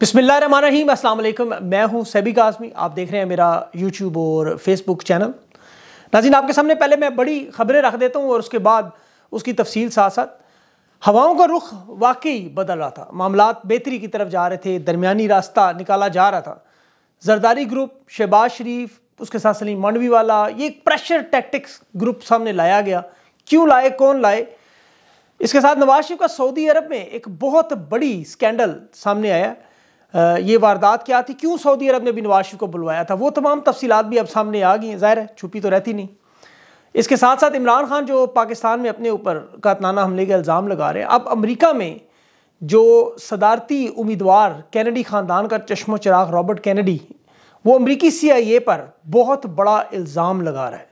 बिस्मिल्लाहिर्रहमानिर्रहीम, अस्सलाम वालेकुम। मैं हूं सैबी काज़मी, आप देख रहे हैं मेरा यूट्यूब और फेसबुक चैनल। नाज़रीन, आपके सामने पहले मैं बड़ी ख़बरें रख देता हूं और उसके बाद उसकी तफसील साथ साथ। हवाओं का रुख वाकई बदल रहा था, मामलात बेहतरी की तरफ जा रहे थे, दरमियानी रास्ता निकाला जा रहा था। जरदारी ग्रुप, शहबाज शरीफ, उसके साथ सलीम मंडवी वाला, ये एक प्रेशर टैक्टिक्स ग्रुप सामने लाया गया। क्यों लाए, कौन लाए? इसके साथ नवाज शरीफ का सऊदी अरब में एक बहुत बड़ी स्कैंडल सामने आया। ये वारदात क्या थी, क्यों सऊदी अरब ने भी नवाज शरीफ को बुलवाया था, वो तमाम तफसीलात भी अब सामने आ गई हैं। ज़ाहिर है छुपी तो रहती नहीं। इसके साथ साथ इमरान खान जो पाकिस्तान में अपने ऊपर कातलाना हमले का इल्ज़ाम लगा रहे हैं, अब अमेरिका में जो सदारती उम्मीदवार कैनेडी ख़ानदान का चश्मो चिराग रॉबर्ट कैनेडी, वो अमरीकी CIA पर बहुत बड़ा इल्ज़ाम लगा रहा है।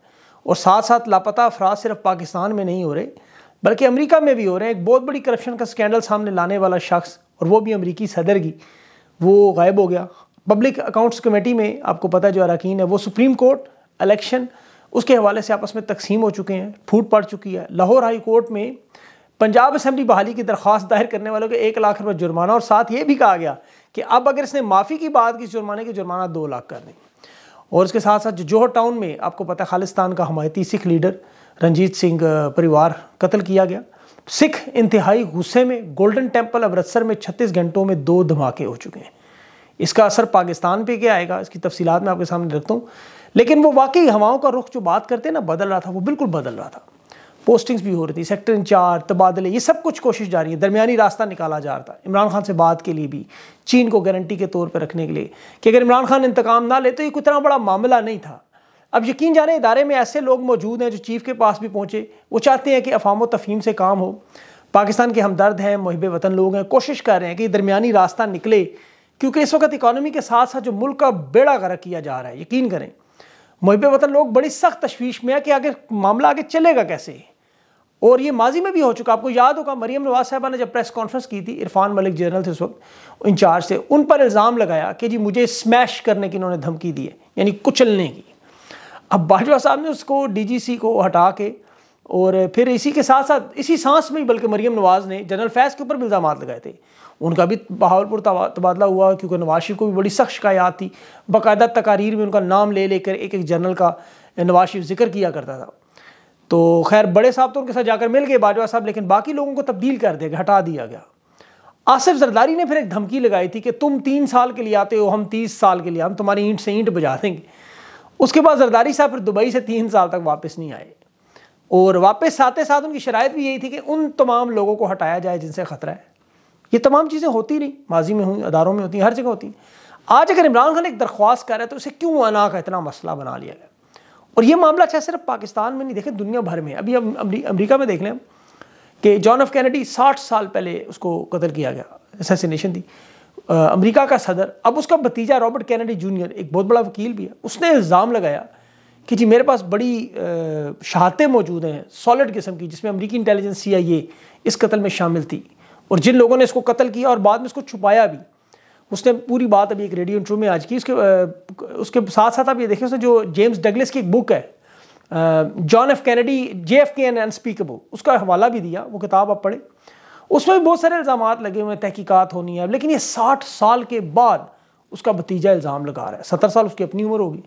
और साथ साथ लापता अफराद सिर्फ पाकिस्तान में नहीं हो रहे बल्कि अमेरिका में भी हो रहे हैं। एक बहुत बड़ी करप्शन का स्कैंडल सामने लाने वाला शख्स, और वो भी अमेरिकी सदर की, वो गायब हो गया। पब्लिक अकाउंट्स कमेटी में आपको पता है जो अरकान है वो सुप्रीम कोर्ट इलेक्शन उसके हवाले से आपस में तकसीम हो चुके हैं, फूट पड़ चुकी है। लाहौर हाई कोर्ट में पंजाब असम्बली बहाली की दरख्वास्त दायर करने वालों के 1 लाख रुपये जुर्माना, और साथ ये भी कहा गया कि अब अगर इसने माफ़ी की बात की जुर्माने की, जुर्माना 2 लाख कर दें। और इसके साथ साथ जोहर टाउन में आपको पता है खालिस्तान का हमायती सिख लीडर रंजीत सिंह परिवार कत्ल किया गया। सिख इंतहाई गुस्से में। गोल्डन टेम्पल अमृतसर में 36 घंटों में 2 धमाके हो चुके हैं। इसका असर पाकिस्तान पे क्या आएगा, इसकी तफसीलात मैं आपके सामने रखता हूँ। लेकिन वो वाकई हवाओं का रुख जो बात करते हैं ना, बदल रहा था, वो बिल्कुल बदल रहा था। पोस्टिंग्स भी हो रही थी, सेक्टर इंचार्ज, तबादले, ये सब कुछ कोशिश जारी है। दरमियानी रास्ता निकाला जा रहा था इमरान खान से बात के लिए भी, चीन को गारंटी के तौर पर रखने के लिए कि अगर इमरान खान इंतकाम ना ले तो ये इतना बड़ा मामला नहीं था। अब यकीन जाने इदारे में ऐसे लोग मौजूद हैं जो चीफ के पास भी पहुँचे। वो चाहते हैं कि अफाम तफहीम से काम हो। पाकिस्तान के हमदर्द हैं, मुहिब वतन लोग हैं, कोशिश कर रहे हैं कि दरमियानी रास्ता निकले, क्योंकि इस वक्त इकॉनमी के साथ साथ जो मुल्क का बेड़ा गर्क किया जा रहा है, यकीन करें मुहिब वतन लोग बड़ी सख्त तशवीश में है कि आगे मामला आगे चलेगा कैसे। और ये माजी में भी हो चुका, आपको याद होगा मरीम नवाज साहबा ने जब प्रेस कॉन्फ्रेंस की थी, इरफान मलिक जनरल थे उस वक्त इंचार्ज थे, उन पर इल्ज़ाम लगाया कि जी मुझे स्मैश करने की इन्होंने धमकी दी है, यानी कुचलने की। अब बाजवा साहब ने उसको DGC को हटा के, और फिर इसी के साथ साथ इसी सांस में ही बल्कि मरीम नवाज ने जनरल फैज़ के ऊपर भी इल्ज़ाम लगाए थे। उनका भी बहावलपुर तबादला हुआ क्योंकि नवाज शरीफ को भी बड़ी सख्त शिकायत थी। बाकायदा तकारीर में उनका नाम ले लेकर एक एक जनरल का नवाज शरीफ जिक्र किया करता था। तो खैर बड़े साहब तो उनके साथ जाकर मिल गए बाजवा साहब, लेकिन बाकी लोगों को तब्दील कर दिया गया, हटा दिया गया। आसिफ जरदारी ने फिर एक धमकी लगाई थी कि तुम 3 साल के लिए आते हो, हम 30 साल के लिए, हम तुम्हारी ईंट से ईंट बजा देंगे। उसके बाद जरदारी साहब फिर दुबई से 3 साल तक वापस नहीं आए, और वापस आते साथ उनकी शरायत भी यही थी कि उन तमाम लोगों को हटाया जाए जिनसे ख़तरा है। ये तमाम चीज़ें होती रही, माजी में हुई, अदारों में होती हैं, हर जगह होती हैं। आज अगर इमरान खान एक दरख्वास्त कर रहा है तो उसे क्यों आना का इतना मसला बना लिया गया। और ये मामला अच्छा सिर्फ पाकिस्तान में नहीं, देखें दुनिया भर में। अभी हम अमरीका में देख लें कि जॉन एफ कैनेडी 60 साल पहले उसको कत्ल किया गया, असैसिनेशन थी। अमरीका का सदर, अब उसका भतीजा रॉबर्ट कैनेडी जूनियर एक बहुत बड़ा वकील भी है, उसने इल्ज़ाम लगाया कि जी मेरे पास बड़ी शहादतें मौजूद हैं सॉलिड किस्म की, जिसमें अमेरिकी इंटेलिजेंस CIA इस कत्ल में शामिल थी, और जिन लोगों ने इसको कत्ल किया और बाद में इसको छुपाया भी। उसने पूरी बात अभी एक रेडियो इंटरव्यू में आज की। उसके साथ साथ आप ये देखें, उसने जो जेम्स डगलस की एक बुक है John F Kennedy JFK and unspeakable, उसका हवाला भी दिया, वो किताब आप पढ़ें। उसमें भी बहुत सारे इल्ज़ाम लगे हुए हैं, तहकीकात होनी है। लेकिन ये 60 साल के बाद उसका भतीजा इल्ज़ाम लगा रहा है, 70 साल उसकी अपनी उम्र होगी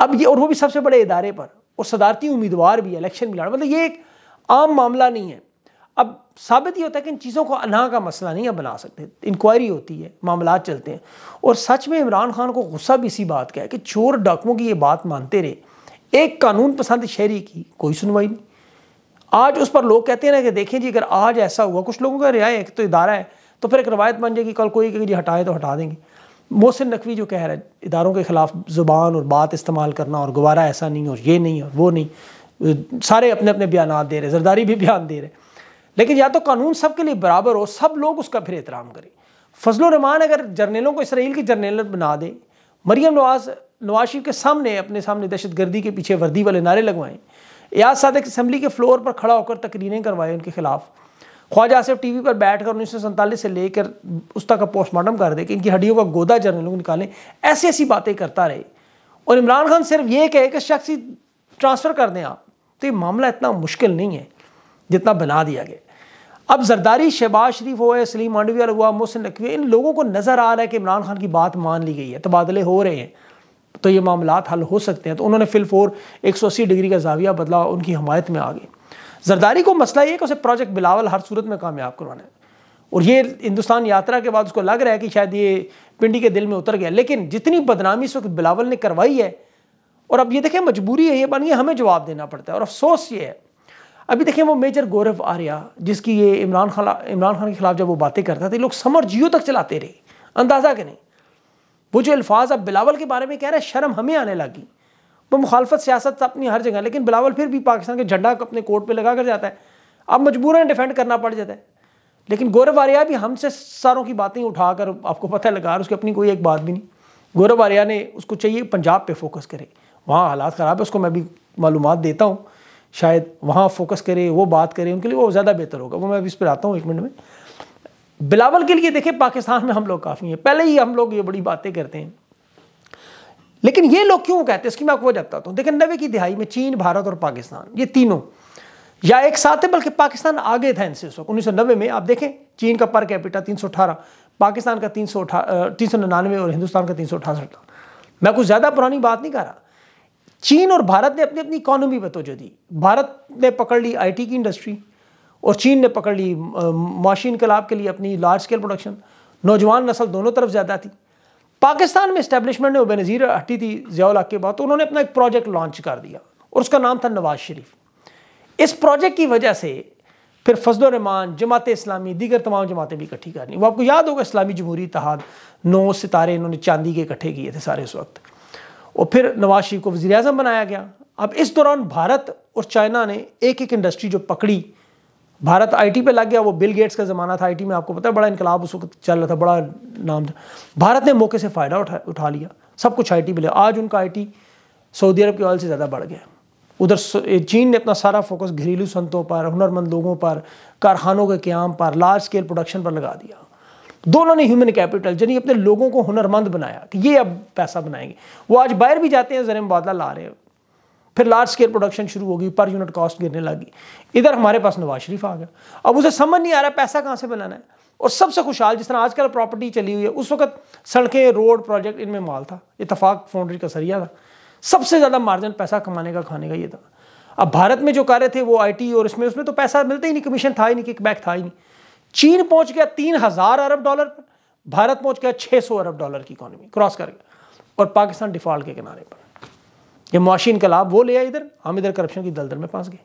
अब ये, और वो भी सबसे बड़े इदारे पर, और सदारती उम्मीदवार भी, इलेक्शन भी लड़ा, मतलब ये एक आम मामला नहीं है। अब साबित ये होता है कि इन चीज़ों को अना का मसला नहीं अब बना सकते, इंक्वायरी होती है, मामला चलते हैं। और सच में इमरान खान को गुस्सा भी इसी बात का है कि चोर डाकुओं की ये बात मानते रहे, एक कानून पसंद शहरी की कोई सुनवाई नहीं। आज उस पर लोग कहते हैं ना कि देखें जी अगर आज ऐसा हुआ, कुछ लोगों का रियाय है कि तो इदारा है तो फिर एक रवायत बन जाएगी, कल कोई कहीं हटाए तो हटा देंगे। मोहसिन नकवी जो कह रहा है इदारों के ख़िलाफ़ ज़ुबान और बात इस्तेमाल करना, और गवारा ऐसा नहीं और ये नहीं और वो नहीं, सारे अपने अपने बयान दे रहे, जरदारी भी बयान दे रहे। लेकिन या तो कानून सब के लिए बराबर हो, सब लोग उसका फिर एहतराम करें। फजलुर रहमान अगर जर्नलों को इसराइल की जर्नल बना दे, मरीम नवाज नवाज शरीफ के सामने अपने सामने दहशतगर्दी के पीछे वर्दी वाले नारे लगवाएँ, या सादक असम्बली के फ्लोर पर खड़ा होकर तकरीरें करवाएँ उनके खिलाफ, ख्वाजा आसिफ TV पर बैठकर 1947 से लेकर उस तक का पोस्टमार्टम कर दे कि इनकी हड्डियों का गोदा जर्नलों को निकालें, ऐसी ऐसी बातें करता रहे। और इमरान खान सिर्फ ये कहे कि शख्सी ट्रांसफ़र कर दें आप, तो ये मामला इतना मुश्किल नहीं है जितना बना दिया गया। अब जरदारी, शहबाज शरीफ हुआ, सलीम मंडवी हुआ, मोहसिन नकवी, इन लोगों को नज़र आ रहा है कि इमरान खान की बात मान ली गई है, तबादले हो रहे हैं, तो ये मामला हल हो सकते हैं। तो उन्होंने फिलफोर 180 डिग्री का जाविया बदला, उनकी हमायत में आ गई। जरदारी को मसला ये कि उसे प्रोजेक्ट बिलावल हर सूरत में कामयाब करवाना है, और ये हिंदुस्तान यात्रा के बाद उसको लग रहा है कि शायद ये पिंडी के दिल में उतर गया। लेकिन जितनी बदनामी इस वक्त बिलावल ने करवाई है, और अब ये देखें मजबूरी है, ये बनिए हमें जवाब देना पड़ता है। और अफसोस ये है, अभी देखें वो मेजर गौरव आर्या, जिसकी ये इमरान खान के खिलाफ जब वो बातें करता था, लोग समर जियो तक चलाते रहे, अंदाज़ा के नहीं। वो जो अल्फाज अब बिलावल के बारे में कह रहे हैं, शर्म हमें आने लगी। वो मुखालफत सियासत अपनी हर जगह, लेकिन बिलावल फिर भी पाकिस्तान के झंडा अपने कोर्ट पर लगा कर जाता है, अब मजबूरन डिफेंड करना पड़ जाता है। लेकिन गौरव आर्या भी हमसे सारों की बातें उठाकर, आपको पता लगा, उसकी अपनी कोई एक बात भी नहीं। गौरव आर्या ने उसको चाहिए पंजाब पर फोकस करे, वहाँ हालात ख़राब है, उसको मैं भी मालूमात देता हूँ, शायद वहाँ फोकस करे, वो बात करे, उनके लिए वो ज़्यादा बेहतर होगा। वो मैं अभी इस पर आता हूँ एक मिनट में। बिलावल के लिए देखें पाकिस्तान में हम लोग काफ़ी हैं, पहले ही हम लोग ये बड़ी बातें करते हैं, लेकिन ये लोग क्यों कहते हैं, इसकी मैं आपको वजह बताता हूँ। देखें 90 की दिहाई में चीन, भारत और पाकिस्तान, ये तीनों या एक साथ है, बल्कि पाकिस्तान आगे था इनसे। 1990 में आप देखें चीन का पर कैपिटा 318, पाकिस्तान का 399 और हिंदुस्तान का 368। मैं कुछ ज़्यादा पुरानी बात नहीं कर रहा। चीन और भारत ने अपनी अपनी इकॉनमी पर तोजह दी। भारत ने पकड़ ली IT की इंडस्ट्री, और चीन ने पकड़ ली माशी इनकलाब के लिए अपनी लार्ज स्केल प्रोडक्शन। नौजवान नस्ल दोनों तरफ ज़्यादा थी। पाकिस्तान में इस्टेब्लिशमेंट ने, बेनज़ीर हटी थी ज़िया-उल-हक़ के बाद, तो उन्होंने अपना एक प्रोजेक्ट लॉन्च कर दिया, और उसका नाम था नवाज शरीफ। इस प्रोजेक्ट की वजह से फिर फजलुर रहमान, जमात इस्लामी, दीगर तमाम जमातें भी इकट्ठी करनी। वो आपको याद होगा इस्लामी जमहूरी इत्तेहाद, 9 सितारे इन्होंने चांदी के इकट्ठे किए थे सारे उस वक्त, और फिर नवाज शरीफ को वज़ीरे आज़म बनाया गया। अब इस दौरान भारत और चाइना ने एक एक इंडस्ट्री जो पकड़ी। भारत IT पे लग गया, वो बिल गेट्स का ज़माना था, IT में आपको पता है बड़ा इनकलाब उस वक्त चल रहा था, बड़ा नाम था। भारत ने मौके से फ़ायदा उठा लिया, सब कुछ IT पे लिया। आज उनका IT सऊदी अरब के ऑयल से ज़्यादा बढ़ गया। उधर चीन ने अपना सारा फोकस घरेलू सनतों पर, हुनरमंद लोगों पर, कारखानों के क़याम पर, लार्ज स्केल प्रोडक्शन पर लगा दिया। दोनों ने ह्यूमन कैपिटल, यानी अपने लोगों को हुनरमंद बनाया कि ये अब पैसा बनाएंगे। वो आज बाहर भी जाते हैं, ज़र मुबादला ला रहे हैं। फिर लार्ज स्केल प्रोडक्शन शुरू होगी, पर यूनिट कॉस्ट गिरने लगी। इधर हमारे पास नवाज शरीफ आ गया। अब उसे समझ नहीं आ रहा पैसा कहाँ से बनाना है, और सबसे खुशहाल जिस तरह आजकल प्रॉपर्टी चली हुई है, उस वक्त सड़कें, रोड, प्रोजेक्ट, इनमें माल था। इतफाक़ फाउंड्री का सरिया था, सबसे ज़्यादा मार्जिन पैसा कमाने का, खाने का ये था। अब भारत में जो कार्य थे वो IT और इसमें तो पैसा मिलता ही नहीं, कमीशन था ही नहीं, किकबैक था ही नहीं। चीन पहुंच गया 3000 अरब डॉलर पर, भारत पहुंच गया 600 अरब डॉलर की इकोनॉमी क्रॉस कर गया, और पाकिस्तान डिफॉल्ट के किनारे पर। ये मुआशी इनकलाब वो ले आया इधर, हम इधर करप्शन की दलदल में फंस गए।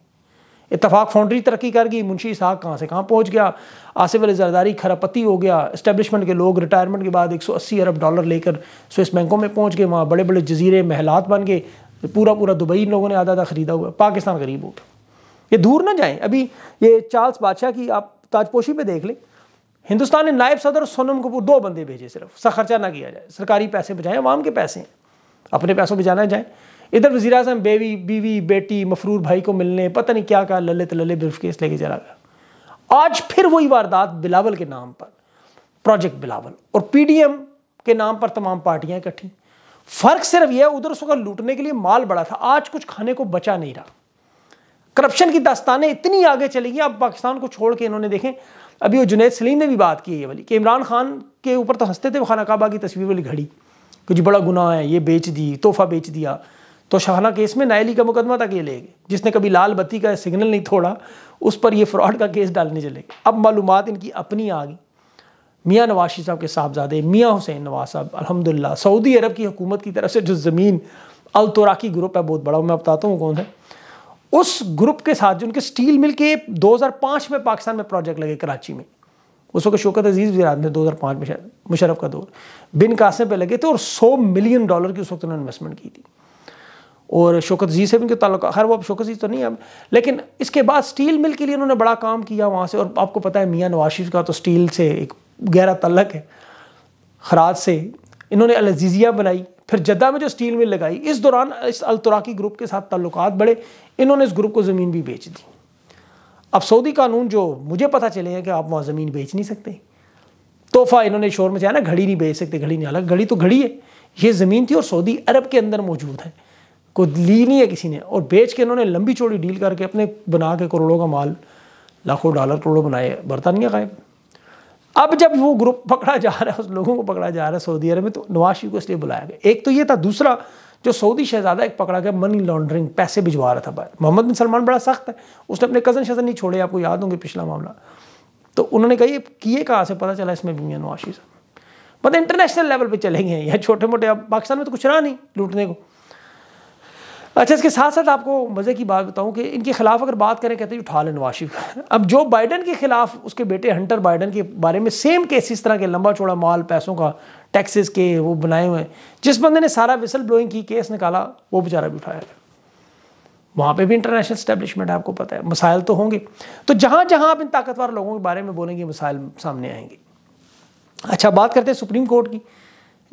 इतफाक़ फाउंड्री तरक्की कर गई, मुंशी इसहाक कहाँ से कहाँ पहुंच गया, आसिफ अली जरदारी खरापति हो गया। इस्टेब्लिशमेंट के लोग रिटायरमेंट के बाद 180 अरब डॉलर लेकर स्विस बैंकों में पहुँच गए, वहाँ बड़े बड़े जजीरे, महलात बन गए, पूरा दुबई इन लोगों ने आधा आधा खरीदा हुआ। पाकिस्तान गरीब हो गया। ये दूर ना जाएँ, अभी ये चार्ल्स बादशाह की आप ताजपोशी पे देख लें। हिंदुस्तान ने नायब सदर और सोनम कपूर 2 बंदे भेजे, सिर्फ सा खर्चा ना किया जाए, सरकारी पैसे बचाएं, आवाम के पैसे हैं, अपने पैसों पर जाना जाए। इधर वज़ीरे आज़म बीवी बेटी मफरूर भाई को मिलने पता नहीं क्या कहा, लल्ले तल्ले ब्रीफकेस लेके चला गया। आज फिर वही वारदात बिलावल के नाम पर, प्रोजेक्ट बिलावल और PDM के नाम पर तमाम पार्टियाँ इकट्ठी। फ़र्क सिर्फ यह है उधर उस वक्त लूटने के लिए माल बड़ा था, आज कुछ खाने को बचा नहीं रहा। करप्शन की दास्तानें इतनी आगे चली गई, अब पाकिस्तान को छोड़ के इन्होंने देखें। अभी वो जुनेद सलीम ने भी बात की है ये वाली, कि इमरान खान के ऊपर तो हंसते थे वो खाना काबा की तस्वीर वाली घड़ी, कुछ बड़ा गुनाह है, ये बेच दी, तोहफा बेच दिया, तो शाहाना केस में नायली का मुकदमा तक ये ले गए, जिसने कभी लाल बत्ती का सिग्नल नहीं तोड़ा, उस पर ये फ्रॉड का केस डालने चले गए। अब मालूमात इनकी अपनी आ गई। मियाँ नवाज शरीफ साहब के साहबजादे मियाँ हुसैन नवाज साहब, अलहमदिल्ला सऊदी अरब की हुकूमत की तरफ से जो ज़मीन अल तोराकी ग्रुप है बहुत बड़ा, मैं बताता हूँ कौन है, उस ग्रुप के साथ जो उनके स्टील मिल के 2005 में पाकिस्तान में प्रोजेक्ट लगे कराची में, उस वक्त शौकत अजीज वज़ीर-ए-आज़म थे, 2005 में शायद मुशर्रफ का दौर, बिन वासिफ पे लगे थे, और $100 मिलियन की उस वक्त उन्होंने इन्वेस्टमेंट की थी, और शौकत अजीज से भी उनके ताल्लुक। खैर वो अब शौकत अजीज तो नहीं है अब, लेकिन इसके बाद स्टील मिल के लिए उन्होंने बड़ा काम किया वहाँ से। और आपको पता है मियाँ नवाज शरीफ का तो स्टील से एक गहरा तल्लक है, खराज से इन्होंने अलजीजिया बनाई, फिर जद्दा में जो स्टील मिल लगाई। इस दौरान इस अल तुराकी ग्रुप के साथ ताल्लुकात बढ़े, इन्होंने इस ग्रुप को ज़मीन भी बेच दी। अब सऊदी कानून जो मुझे पता चले हैं कि आप वहाँ ज़मीन बेच नहीं सकते, तोहफा इन्होंने शोर में चाहे ना, घड़ी नहीं बेच सकते, घड़ी नहीं, अलग घड़ी तो घड़ी है, ये ज़मीन थी और सऊदी अरब के अंदर मौजूद है, को ली नहीं है किसी ने, और बेच के इन्होंने लंबी चौड़ी डील करके अपने बना के करोड़ों का माल लाखों डॉलर करोड़ों बनाए, बरतानिया गायब। अब जब वो ग्रुप पकड़ा जा रहा है, उस लोगों को पकड़ा जा रहा है सऊदी अरब में, तो नवाज शरीफ को इसलिए बुलाया गया। एक तो ये था। दूसरा, जो सऊदी शहजादा एक पकड़ा गया मनी लॉन्ड्रिंग, पैसे भिजवा रहा था बाहर। मोहम्मद बिन सलमान बड़ा सख्त है, उसने अपने कज़न शजन नहीं छोड़े, आपको याद होंगे पिछला मामला। तो उन्होंने कहा ये किए कहाँ से, पता चला इसमें भी मियां नवाज शरीफ साहब। मतलब इंटरनेशनल लेवल पे चले गए या छोटे मोटे, अब पाकिस्तान में तो कुछ रहा नहीं लूटने को। अच्छा, इसके साथ साथ आपको मज़े की बात बताऊं कि इनके खिलाफ अगर बात करें, कहते हैं उठा लें नवाज शरीफ। अब जो बाइडन के खिलाफ, उसके बेटे हंटर बाइडन के बारे में सेम केस इस तरह के लंबा चौड़ा माल पैसों का, टैक्सेस के वो बनाए हुए हैं। जिस बंदे ने सारा विसल ब्लोइंग की केस निकाला, वो बेचारा भी उठाया गया। वहाँ पे भी इंटरनेशनल स्टैब्लिशमेंट है, आपको पता है मसाइल तो होंगे। तो जहाँ जहाँ आप इन ताकतवर लोगों के बारे में बोलेंगे, मसाइल सामने आएंगे। अच्छा, बात करते हैं सुप्रीम कोर्ट की।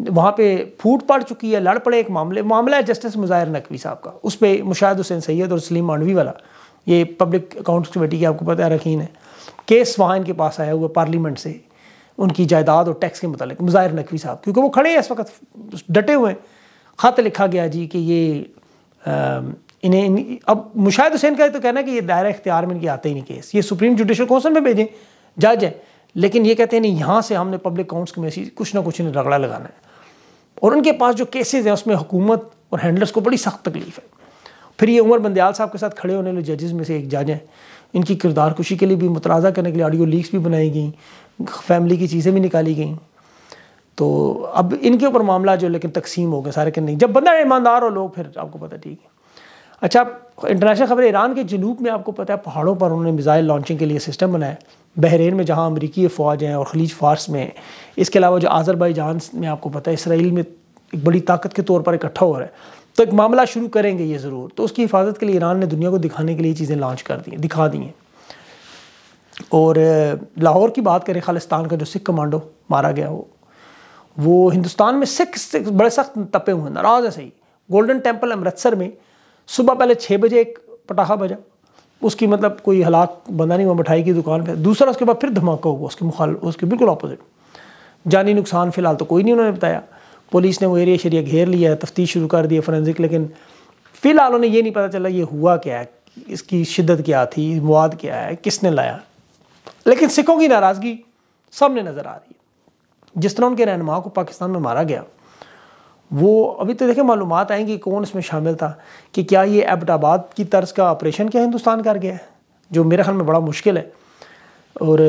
वहाँ पे फूट पड़ चुकी है, लड़ पड़े एक मामला है जस्टिस मुजाहिर नकवी साहब का। उस पर मुशाहिद हुसैन सैयद और सलीम मांडवी वाला, ये पब्लिक अकाउंट्स कमेटी के आपको पता है रखीन है, केस वहाँ इनके पास आया हुआ पार्लियामेंट से, उनकी जायदाद और टैक्स के मतलब मुजाहिर नकवी साहब, क्योंकि वो खड़े हैं इस वक्त, डटे हुए हैं। ख़त लिखा गया जी कि ये इन्हें, अब मुशाहिद हुसैन का तो कहना है कि ये दायरा इख्तियार में इनके आते ही नहीं केस, ये सुप्रीम जुडिशल कौंसिल में भेजें, जज है। लेकिन ये कहते हैं नहीं, यहाँ से हमने पब्लिक अकाउंट्स कमेटी कुछ ना कुछ इन्हें रगड़ा लगाना है। और उनके पास जो केसेज हैं उसमें हुकूमत और हैंडलर्स को बड़ी सख्त तकलीफ है। फिर ये उमर बंदयाल साहब के साथ खड़े होने वाले जजेज़ में से एक जज हैं। इनकी किरदार कुशी के लिए भी, मुतराज़ा करने के लिए ऑडियो लीक्स भी बनाई गई, फैमिली की चीज़ें भी निकाली गई। तो अब इनके ऊपर मामला जो लेकिन तकसीम हो गया सारे के नहीं, जब बंदा ईमानदार हो लोग, फिर आपको पता ठीक है। अच्छा, इंटरनेशनल खबर, ईरान के जनूब में आपको पता है पहाड़ों पर उन्होंने मिज़ाइल लॉन्चिंग के लिए सिस्टम बनाया। बहरीन में जहाँ अमरीकी फ़ौज हैं और खलीज फारस में, इसके अलावा जो आज़रबाईजान में आपको पता है इसराइल में एक बड़ी ताकत के तौर पर इकट्ठा हो रहा है, तो एक मामला शुरू करेंगे ये ज़रूर। तो उसकी हिफाजत के लिए ईरान ने दुनिया को दिखाने के लिए चीज़ें लॉन्च कर दी, दिखा दी हैं। और लाहौर की बात करें, खालिस्तान का जो सिख कमांडो मारा गया, वो हिंदुस्तान में सिख बड़े सख्त तपे हुए हैं, नाराज़ है सही। गोल्डन टेम्पल अमृतसर में सुबह पहले 6 बजे एक पटाखा बजा, उसकी मतलब कोई हलाक बंदा नहीं हुआ मिठाई की दुकान पे। दूसरा, उसके बाद फिर धमाका हुआ उसके बिल्कुल ऑपोजिट। जानी नुकसान फ़िलहाल तो कोई नहीं उन्होंने बताया। पुलिस ने वो एरिया शरिया घेर लिया है, तफ्तीश शुरू कर दी है फोरेंसिक, लेकिन फ़िलहाल उन्हें ये नहीं पता चला ये हुआ क्या है, इसकी शिद्दत क्या थी, मवाद क्या है, किसने लाया। लेकिन सिखों की नाराज़गी सामने नज़र आ रही है। जिस तरह उनके रहनुमा को पाकिस्तान में मारा गया, वो अभी तो देखें मालूमात आएंगी कौन इसमें शामिल था, कि क्या ये एबटाबाद की तर्ज का ऑपरेशन क्या हिंदुस्तान कर गया है, जो मेरे ख्याल में बड़ा मुश्किल है। और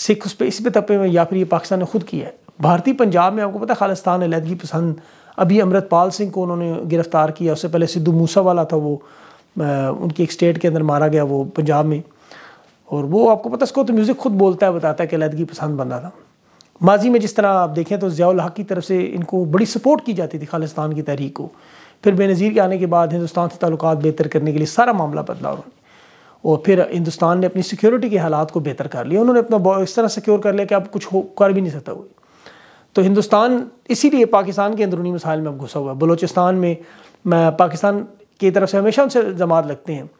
सिख उस पर इस पर तपे में, या फिर ये पाकिस्तान ने ख़ुद किया है। भारतीय पंजाब में आपको पता है खालिस्तान अलैदगी पसंद, अभी अमृतपाल सिंह को उन्होंने गिरफ़्तार किया, उससे पहले सिद्धू मूसा वाला था, वो उनकी एक स्टेट के अंदर मारा गया, वो पंजाब में। और वो आपको पता है उसको तो म्यूज़िक खुद बोलता है, बताता है कि अलैदगी पसंद बंदा था। माजी में जिस तरह आप देखें तो ज़िया-उल-हक़ की तरफ से इनको बड़ी सपोर्ट की जाती थी, खालिस्तान की तहरीक को। फिर बेनज़ीर के आने के बाद हिंदुस्तान से ताल्लुकात बेहतर करने के लिए सारा मामला बदला और फिर हिंदुस्तान ने अपनी सिक्योरिटी के हालात को बेहतर कर लिया। उन्होंने अपना इस तरह सिक्योर कर लिया कि अब कुछ हो कर भी नहीं सकता हुई। तो हिंदुस्तान इसीलिए पाकिस्तान के अंदरूनी मसाइल में अब घुसा हुआ है। बलोचिस्तान में पाकिस्तान की तरफ से हमेशा उनसे इल्ज़ाम लगते हैं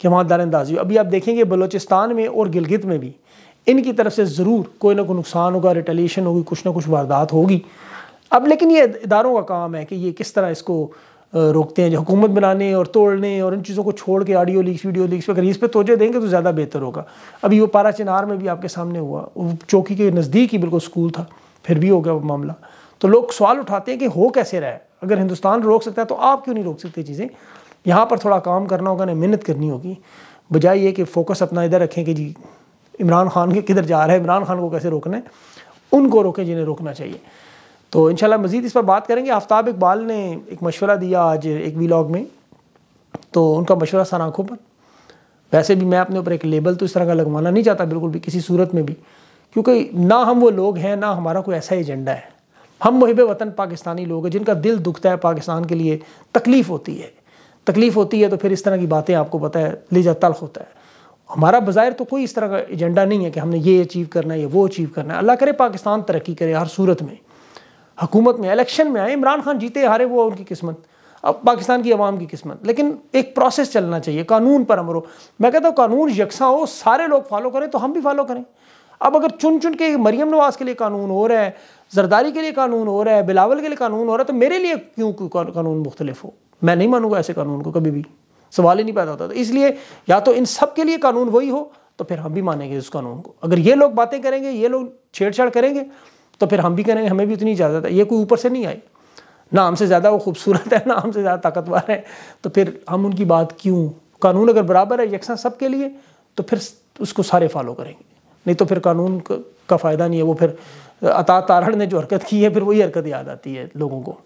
कि वहाँ दारंदाजी। अभी आप देखेंगे बलोचिस्तान में और गिलगित में भी इनकी तरफ से ज़रूर कोई ना कोई नुकसान होगा, रिटेलिएशन होगी, कुछ ना कुछ वारदात होगी। अब लेकिन ये इदारों का काम है कि ये किस तरह इसको रोकते हैं, जो हुकूमत बनाने और तोड़ने और इन चीज़ों को छोड़ के ऑडियो लीक्स, वीडियो लीक्स वगैरह इस पर तोजह देंगे तो ज़्यादा बेहतर होगा। अभी वो पारा चिनार में भी आपके सामने हुआ, चौकी के नज़दीक ही बिल्कुल स्कूल था, फिर भी हो गया वो मामला। तो लोग सवाल उठाते हैं कि हो कैसे रहा है, अगर हिंदुस्तान रोक सकता है तो आप क्यों नहीं रोक सकते चीज़ें। यहाँ पर थोड़ा काम करना होगा, ना मेहनत करनी होगी, बजाय ये कि फ़ोकस अपना इधर रखें कि जी इमरान खान के किधर जा रहा है, इमरान खान को कैसे रोकना है, उनको रोकें जिन्हें रोकना चाहिए। तो इंशाल्लाह मज़ीद इस पर बात करेंगे। आफ्ताब इकबाल ने एक मशवरा दिया आज एक व्लॉग में, तो उनका मशवरा सर आँखों पर। वैसे भी मैं अपने ऊपर एक लेबल तो इस तरह का लगवाना नहीं चाहता बिल्कुल भी, किसी सूरत में भी, क्योंकि ना हम वो लोग हैं, ना हमारा कोई ऐसा एजेंडा है। हम मुहिब वतन पाकिस्तानी लोग हैं जिनका दिल दुखता है, पाकिस्तान के लिए तकलीफ़ होती है। तकलीफ़ होती है तो फिर इस तरह की बातें आपको पता है लिजा तल्ख होता है। हमारा बज़ाहिर तो कोई इस तरह का एजेंडा नहीं है कि हमने ये अचीव करना है, ये वो अचीव करना है। अल्लाह करे पाकिस्तान तरक्की करे हर सूरत में, हुकूमत में, इलेक्शन में आए, इमरान खान जीते हारे वो उनकी किस्मत, अब पाकिस्तान की आवाम की किस्मत। लेकिन एक प्रोसेस चलना चाहिए, कानून पर अमर हो। मैं कहता हूँ कानून यकसा हो, सारे लोग फॉलो करें तो हम भी फॉलो करें। अब अगर चुन चुन के मरीम नवाज़ के लिए कानून हो रहा है, जरदारी के लिए कानून हो रहा है, बिलावल के लिए कानून हो रहा है, तो मेरे लिए क्यों कानून मुख्तलिफ हो। मैं नहीं मानूंगा ऐसे कानून को, कभी भी सवाल ही नहीं पैदा होता। तो इसलिए या तो इन सब के लिए कानून वही हो तो फिर हम भी मानेंगे उस कानून को। अगर ये लोग बातें करेंगे, ये लोग छेड़छाड़ करेंगे, तो फिर हम भी करेंगे, हमें भी उतनी इजाज़त है। ये कोई ऊपर से नहीं आई, ना हमसे ज़्यादा वो खूबसूरत है, ना हमसे ज़्यादा ताकतवर है, तो फिर हम उनकी बात क्यों। कानून अगर बराबर है, यकसा सबके लिए, तो फिर उसको सारे फॉलो करेंगे, नहीं तो फिर कानून का फ़ायदा नहीं है। वो फिर अता तारड़ ने जो हरकत की है, फिर वही हरकत याद आती है लोगों को।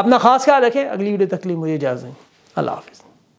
अपना ख़ास ख्याल रखें, अगली वीडियो तक के लिए मुझे इजाज़त दें। अल्लाह हाफ़िज़।